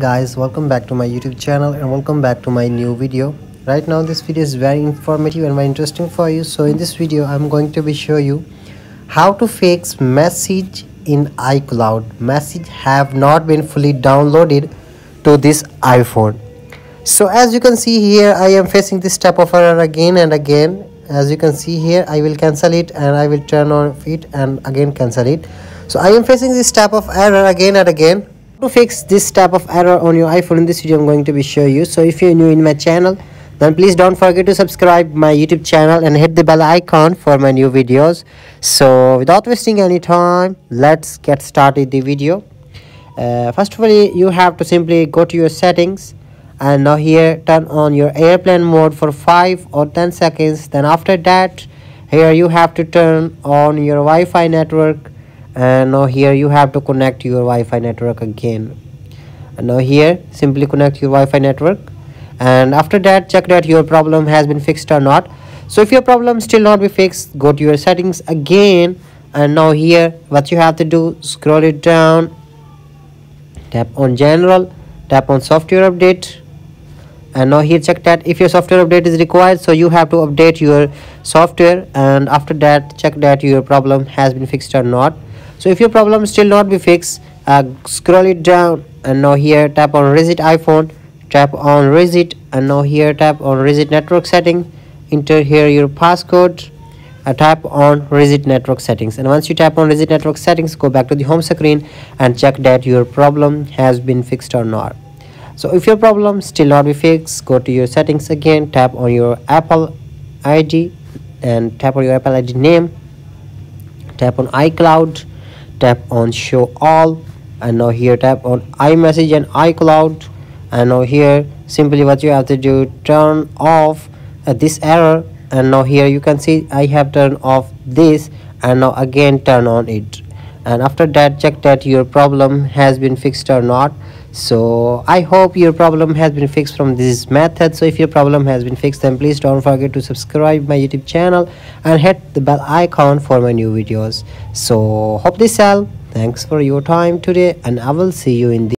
Guys, welcome back to my YouTube channel and welcome back to my new video. Right now this video is very informative and very interesting for you. So in this video I'm going to be show you how to fix message in iCloud. Message have not been fully downloaded to this iPhone. So as you can see here, I am facing this type of error again and again. As you can see here, I will cancel it and I will turn off it and again cancel it. So I am facing this type of error again and again. To fix this type of error on your iPhone, in this video I'm going to be show you. So if you're new in my channel, then please don't forget to subscribe my YouTube channel and hit the bell icon for my new videos. So without wasting any time, let's get started the video. First of all, you have to simply go to your settings and now here turn on your airplane mode for 5 or 10 seconds. Then after that, here you have to turn on your Wi-Fi network. And now here you have to connect your Wi-Fi network again, and now here simply connect your Wi-Fi network, and after that check that your problem has been fixed or not. So if your problem still not be fixed, go to your settings again, and now here what you have to do, scroll it down, tap on general, tap on software update, and now here check that if your software update is required, so you have to update your software, and after that check that your problem has been fixed or not. So if your problem still not be fixed, scroll it down and now here tap on reset iPhone, tap on reset, and now here tap on reset network setting, enter here your passcode, tap on reset network settings, and once you tap on reset network settings, go back to the home screen and check that your problem has been fixed or not. So if your problem still not be fixed, go to your settings again, tap on your Apple ID and tap on your Apple ID name, tap on iCloud, tap on show all, and now here tap on iMessage and iCloud, and now here simply what you have to do, turn off this error, and now here you can see I have turned off this, and now again turn on it, and after that check that your problem has been fixed or not. So I hope your problem has been fixed from this method. So if your problem has been fixed, then please don't forget to subscribe my YouTube channel and hit the bell icon for my new videos. So hope this helped. Thanks for your time today and I will see you in the